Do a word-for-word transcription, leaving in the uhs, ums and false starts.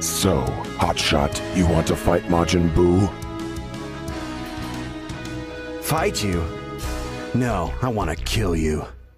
So, Hotshot, you want to fight Majin Buu? Fight you? No, I want to kill you.